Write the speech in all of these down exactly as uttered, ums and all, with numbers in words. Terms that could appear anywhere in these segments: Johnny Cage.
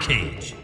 Cage.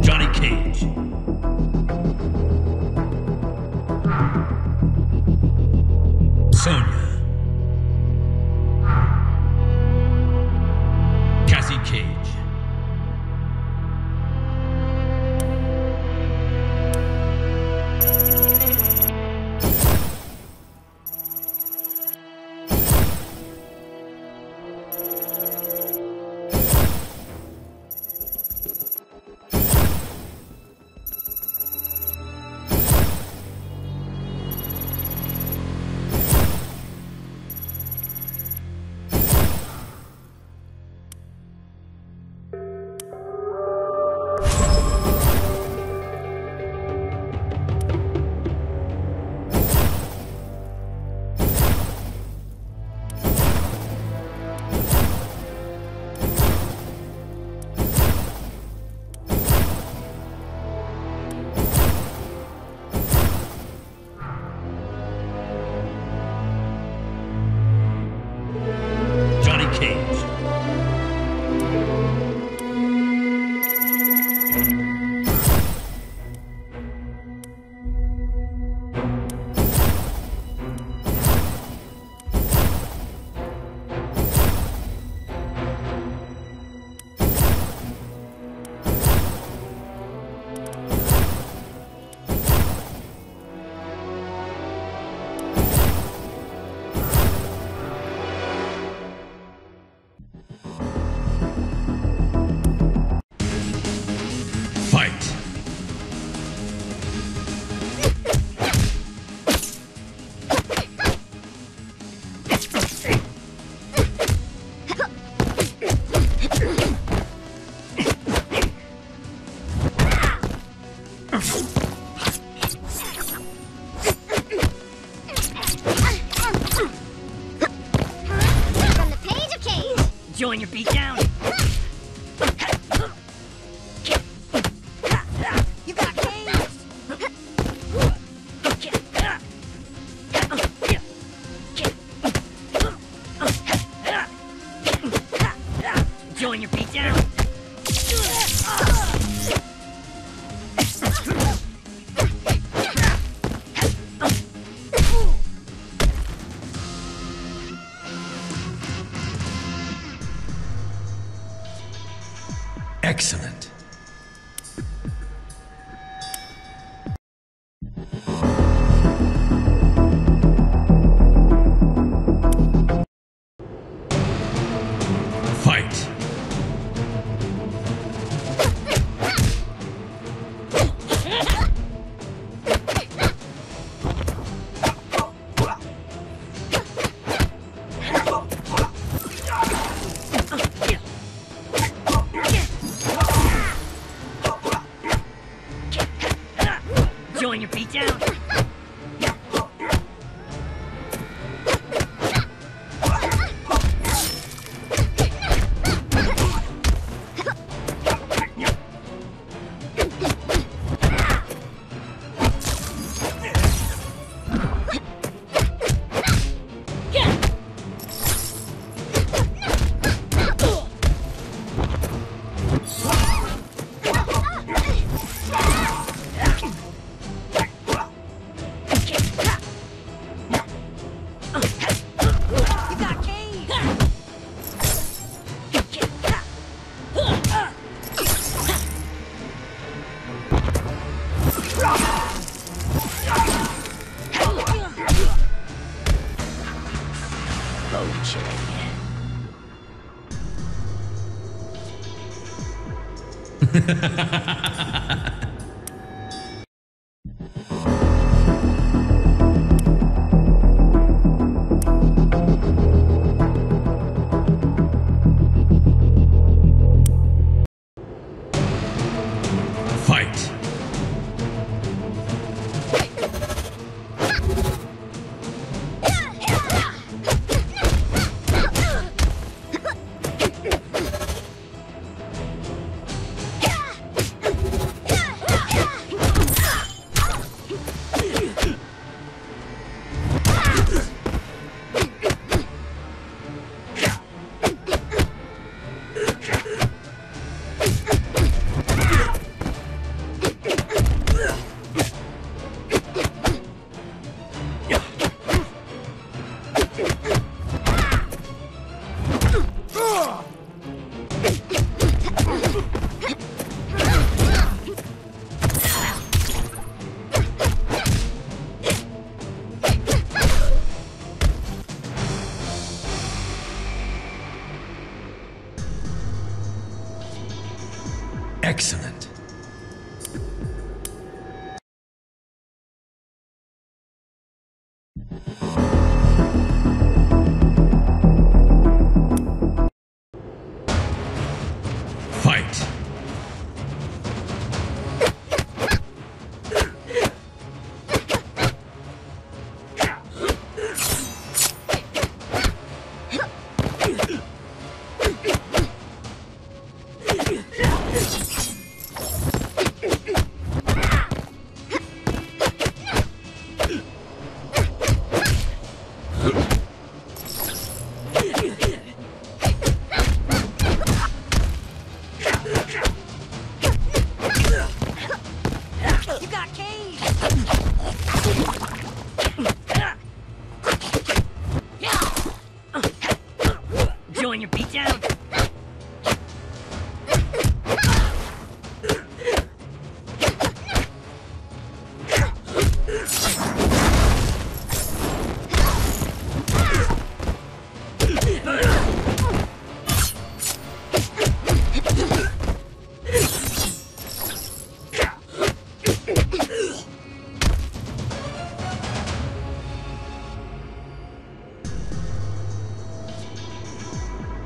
Johnny Cage. Sonya. Cassie Cage. Join your beat down. You got Cage. Join your beat down. Excellent. Fight. Excellent. Fight.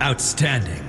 Outstanding.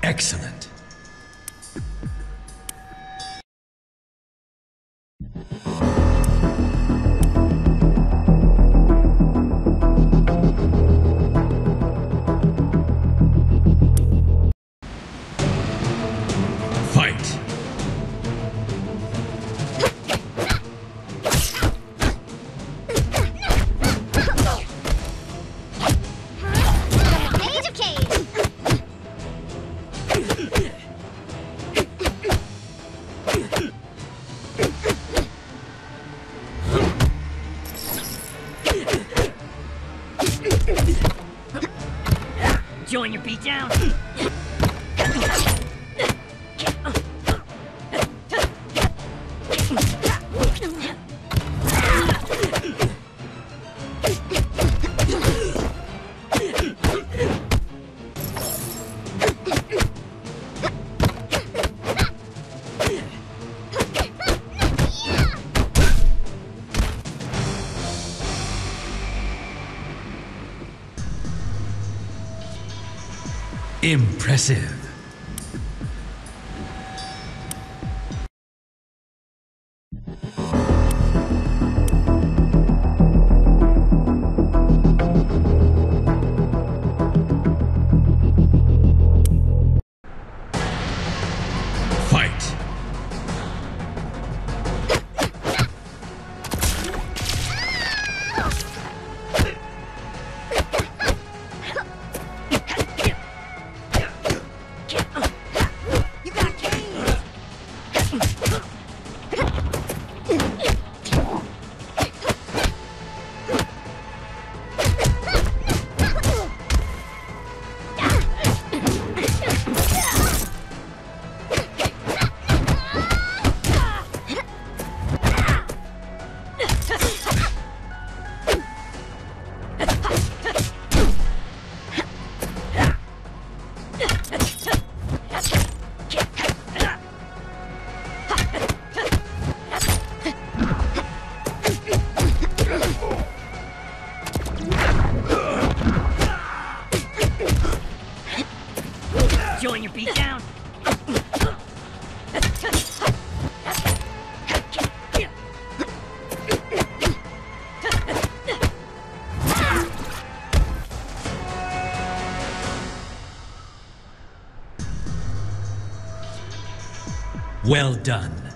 Excellent. Fight. Join your beat down. Impressive. Join your beat down. Well done.